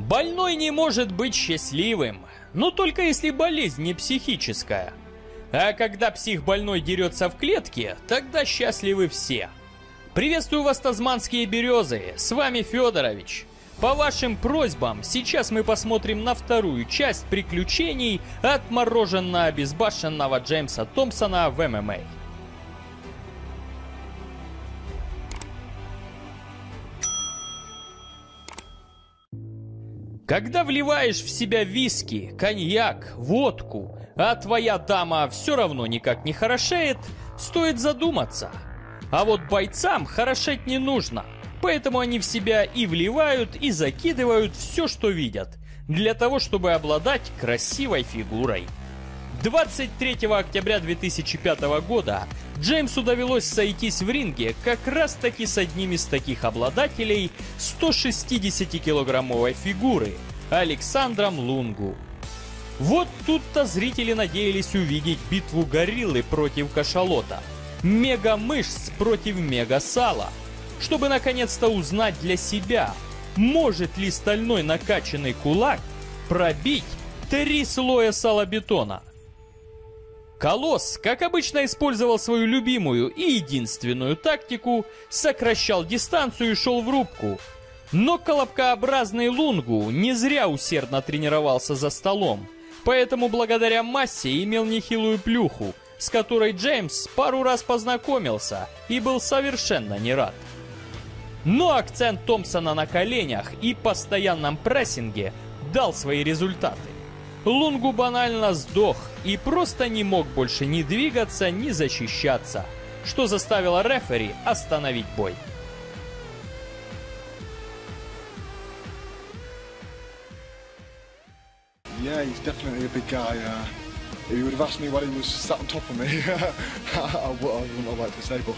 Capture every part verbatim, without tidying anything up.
Больной не может быть счастливым, но только если болезнь не психическая. А когда псих-больной дерется в клетке, тогда счастливы все. Приветствую вас, тазманские березы, с вами Федорович. По вашим просьбам, сейчас мы посмотрим на вторую часть приключений отмороженно-обезбашенного Джеймса Томпсона в ММА. Когда вливаешь в себя виски, коньяк, водку, а твоя дама все равно никак не хорошеет, стоит задуматься. А вот бойцам хорошеть не нужно, поэтому они в себя и вливают, и закидывают все, что видят, для того, чтобы обладать красивой фигурой. двадцать третьего октября две тысячи пятого года Джеймсу довелось сойтись в ринге как раз таки с одним из таких обладателей сто шестидесятикилограммовой фигуры Александром Лунгу. Вот тут-то зрители надеялись увидеть битву гориллы против кашалота, мега-мышц против мега-сала, чтобы наконец-то узнать для себя, может ли стальной накачанный кулак пробить три слоя салобетона. Колосс, как обычно, использовал свою любимую и единственную тактику, сокращал дистанцию и шел в рубку. Но колобкообразный Лунгу не зря усердно тренировался за столом, поэтому благодаря массе имел нехилую плюху, с которой Джеймс пару раз познакомился и был совершенно не рад. Но акцент Томпсона на коленях и постоянном прессинге дал свои результаты. Лунгу банально сдох и просто не мог больше ни двигаться, ни защищаться, что заставило рефери остановить бой. Yeah, he's definitely a big guy. Uh, if you would have asked me while he was sat on top of me, I wouldn't have liked to say, but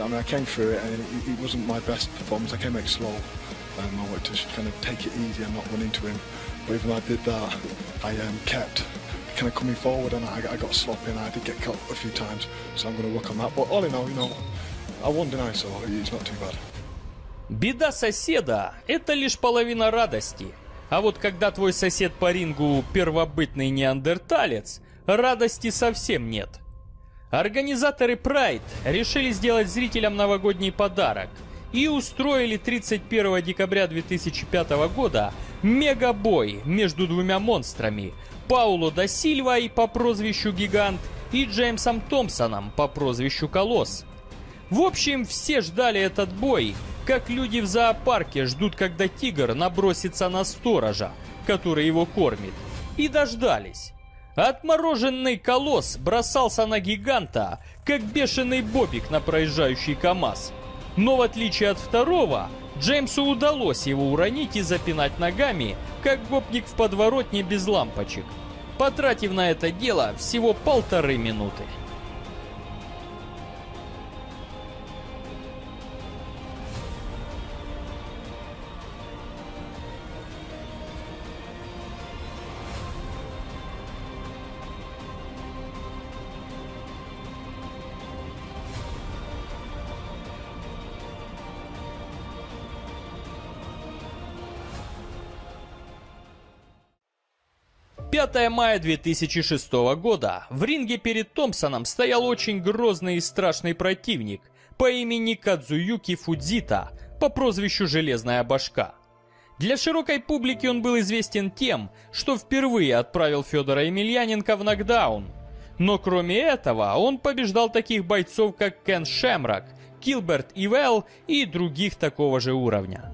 I mean, I came through it, and it, it wasn't my best performance. I came out slow. Um, I wanted to just kind of take it easy and not run into him. But even I did that, I um, kept kind of coming forward, and I, I got sloppy, and I did get caught a few times, so I'm going to work on that. But all in all, you know, I won tonight, so it's not too bad. Беда соседа – это лишь половина радости. А вот когда твой сосед по рингу – первобытный неандерталец, радости совсем нет. Организаторы Pride решили сделать зрителям новогодний подарок и устроили тридцать первого декабря две тысячи пятого года мегабой между двумя монстрами – Пауло да Сильвой по прозвищу Гигант и Джеймсом Томпсоном по прозвищу Колосс. В общем, все ждали этот бой, как люди в зоопарке ждут, когда тигр набросится на сторожа, который его кормит, и дождались. Отмороженный Колосс бросался на Гиганта, как бешеный бобик на проезжающий КамАЗ. Но в отличие от второго, Джеймсу удалось его уронить и запинать ногами, как гопник в подворотне без лампочек, потратив на это дело всего полторы минуты. пятого мая две тысячи шестого года в ринге перед Томпсоном стоял очень грозный и страшный противник по имени Кадзуюки Фудзита по прозвищу «Железная башка». Для широкой публики он был известен тем, что впервые отправил Федора Емельяненко в нокдаун. Но кроме этого он побеждал таких бойцов, как Кен Шемрак, Гилберт Ивел и других такого же уровня.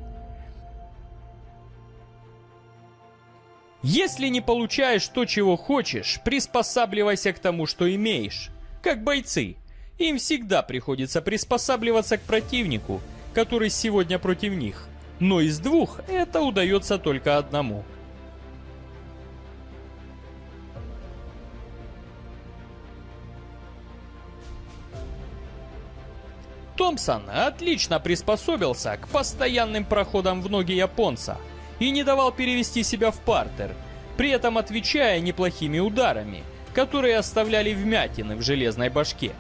Если не получаешь то, чего хочешь, приспосабливайся к тому, что имеешь. Как бойцы. Им всегда приходится приспосабливаться к противнику, который сегодня против них. Но из двух это удается только одному. Томпсон отлично приспособился к постоянным проходам в ноги японца и не давал перевести себя в партер, при этом отвечая неплохими ударами, которые оставляли вмятины в железной башке.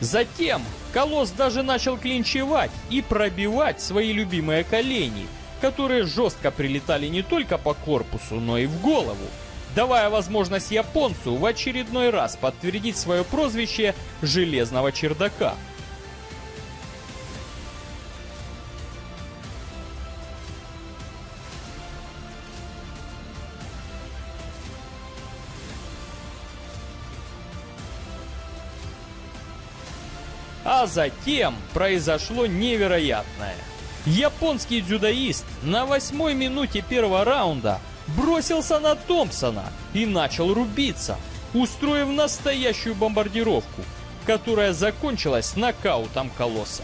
Затем Колосс даже начал клинчевать и пробивать свои любимые колени, которые жестко прилетали не только по корпусу, но и в голову, давая возможность японцу в очередной раз подтвердить свое прозвище «Железного чердака». А затем произошло невероятное. Японский дзюдоист на восьмой минуте первого раунда бросился на Томпсона и начал рубиться, устроив настоящую бомбардировку, которая закончилась нокаутом Колосса.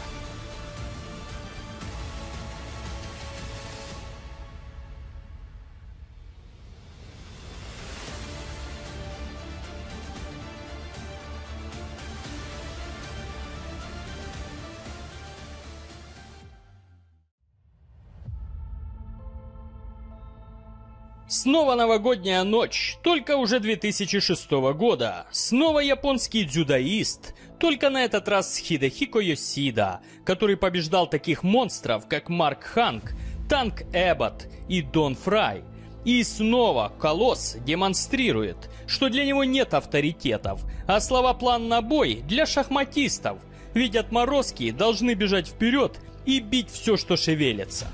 Снова новогодняя ночь, только уже две тысячи шестого года. Снова японский дзюдоист, только на этот раз Хиде Йосида, который побеждал таких монстров, как Марк Ханг, Танк Эббот и Дон Фрай. И снова Колосс демонстрирует, что для него нет авторитетов, а слова «план на бой» для шахматистов, ведь отморозки должны бежать вперед и бить все, что шевелится.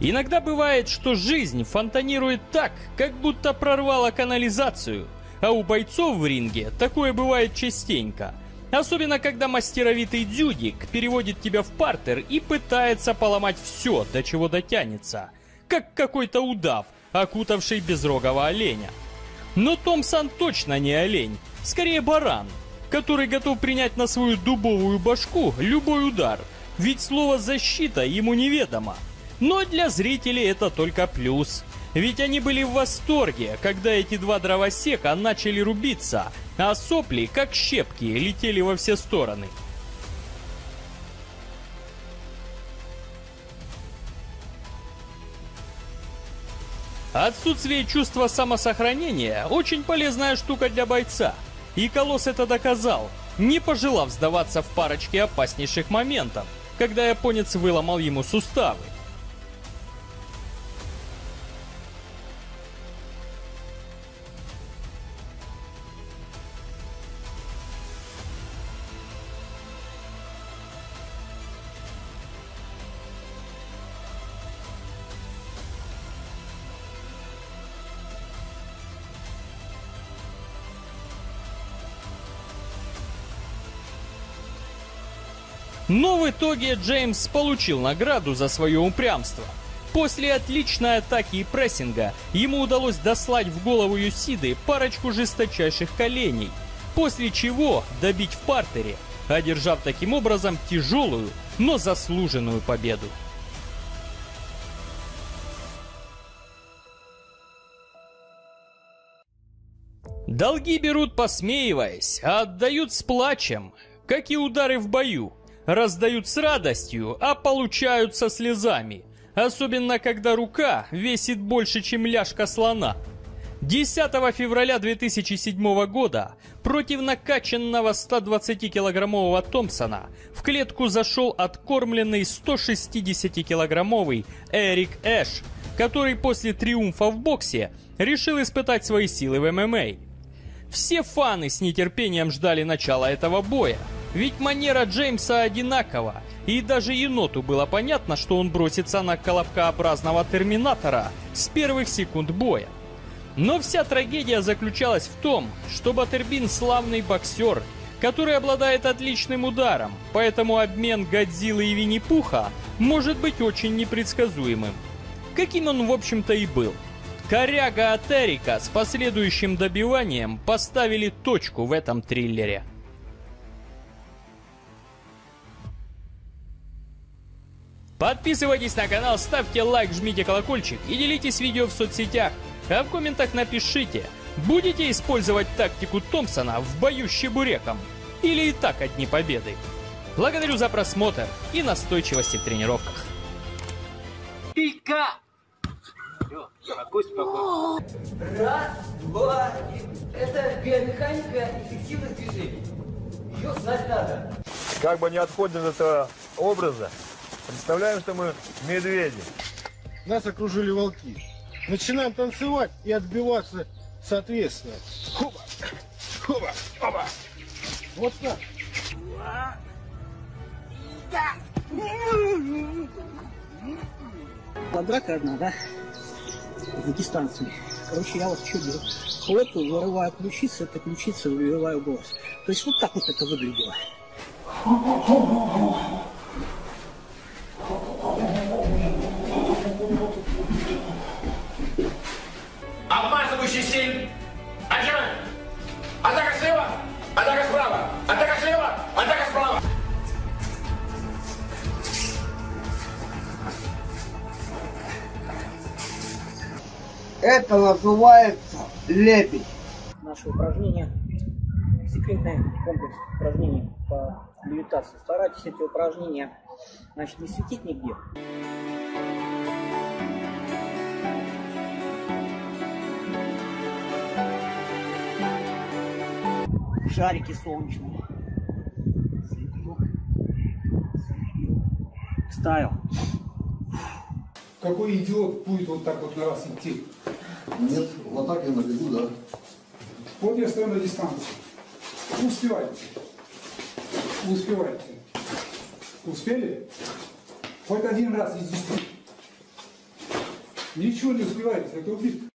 Иногда бывает, что жизнь фонтанирует так, как будто прорвала канализацию, а у бойцов в ринге такое бывает частенько, особенно когда мастеровитый дзюдик переводит тебя в партер и пытается поломать все, до чего дотянется, как какой-то удав, окутавший безрогого оленя. Но Томпсон точно не олень, скорее баран, который готов принять на свою дубовую башку любой удар, ведь слово «защита» ему неведомо. Но для зрителей это только плюс. Ведь они были в восторге, когда эти два дровосека начали рубиться, а сопли, как щепки, летели во все стороны. Отсутствие чувства самосохранения – очень полезная штука для бойца. И Колосс это доказал, не пожелав сдаваться в парочке опаснейших моментов, когда японец выломал ему суставы. Но в итоге Джеймс получил награду за свое упрямство. После отличной атаки и прессинга ему удалось дослать в голову Йосиды парочку жесточайших коленей, после чего добить в партере, одержав таким образом тяжелую, но заслуженную победу. Долги берут посмеиваясь, а отдают с плачем, как и удары в бою. Раздают с радостью, а получают со слезами. Особенно, когда рука весит больше, чем ляжка слона. десятого февраля две тысячи седьмого года против накачанного ста двадцатикилограммового Томпсона в клетку зашел откормленный сто шестидесятикилограммовый Эрик Эш, который после триумфа в боксе решил испытать свои силы в эм эм а. Все фаны с нетерпением ждали начала этого боя. Ведь манера Джеймса одинакова, и даже еноту было понятно, что он бросится на колобкообразного терминатора с первых секунд боя. Но вся трагедия заключалась в том, что Баттербин славный боксер, который обладает отличным ударом, поэтому обмен Годзиллы и Винни-Пуха может быть очень непредсказуемым. Каким он, в общем-то, и был. Коряга от Эрика с последующим добиванием поставили точку в этом триллере. Подписывайтесь на канал, ставьте лайк, жмите колокольчик и делитесь видео в соцсетях. А в комментах напишите, будете использовать тактику Томпсона в бою с Чебуреком? Или и так одни победы? Благодарю за просмотр и настойчивости в тренировках. Пика! Раз, два, это биомеханика эффективных движений. Как бы не отходим от этого образа, представляем, что мы медведи. Нас окружили волки. Начинаем танцевать и отбиваться соответственно. Хоба, хоба, хоба. Вот так. Драка одна, да? Дагестанцами. Короче, я вот что делаю? Хлопаю, вырываю ключицу, это ключица, вырываю голос. То есть вот так вот это выглядело. Обмазывающий семь. Один. Атака слева. Атака справа. Атака слева. Атака справа. Это называется лепить. Наше упражнение, секретный комплекс упражнений по медитации. Старайтесь эти упражнения, значит, не светить нигде. Шарики солнечные. Слепок. Слепок. Стайл. Какой идиот будет вот так вот на раз идти? Нет, вот так я набегу, да. Вот я стою на дистанции. Успевайте. Успевайте. Успели? Хоть один раз из десяти. Ничего не успеваете, это убит.